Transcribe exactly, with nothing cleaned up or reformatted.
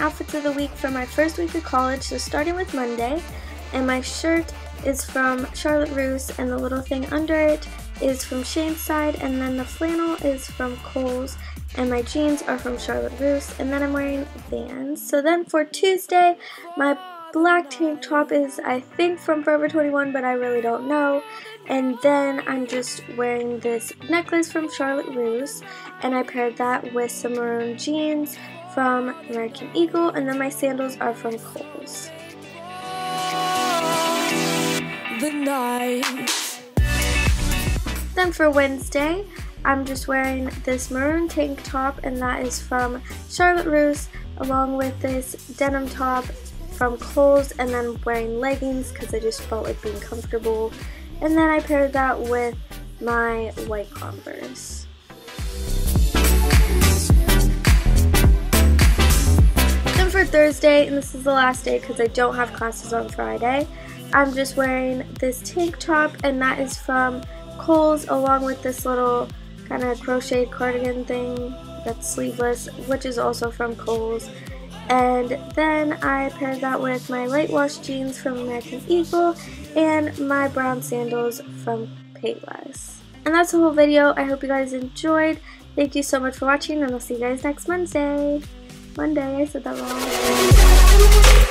outfits of the week from my first week of college, so starting with Monday. And my shirt is from Charlotte Russe, and the little thing under it is from Shein's side, and then the flannel is from Kohl's, and my jeans are from Charlotte Russe, and then I'm wearing Vans. So then for Tuesday, my black tank top is, I think, from Forever twenty-one, but I really don't know. And then I'm just wearing this necklace from Charlotte Russe, and I paired that with some maroon jeans from American Eagle, and then my sandals are from Kohl's. The night. Then for Wednesday, I'm just wearing this maroon tank top, and that is from Charlotte Russe, along with this denim top from Kohl's, and then wearing leggings because I just felt like being comfortable. And then I paired that with my white Converse. Then for Thursday, and this is the last day because I don't have classes on Friday, I'm just wearing this tank top, and that is from Kohl's, along with this little kind of crocheted cardigan thing that's sleeveless, which is also from Kohl's. And then I paired that with my light wash jeans from American Eagle and my brown sandals from Payless. And that's the whole video. I hope you guys enjoyed. Thank you so much for watching, and I'll see you guys next Monday. Monday, I said that wrong.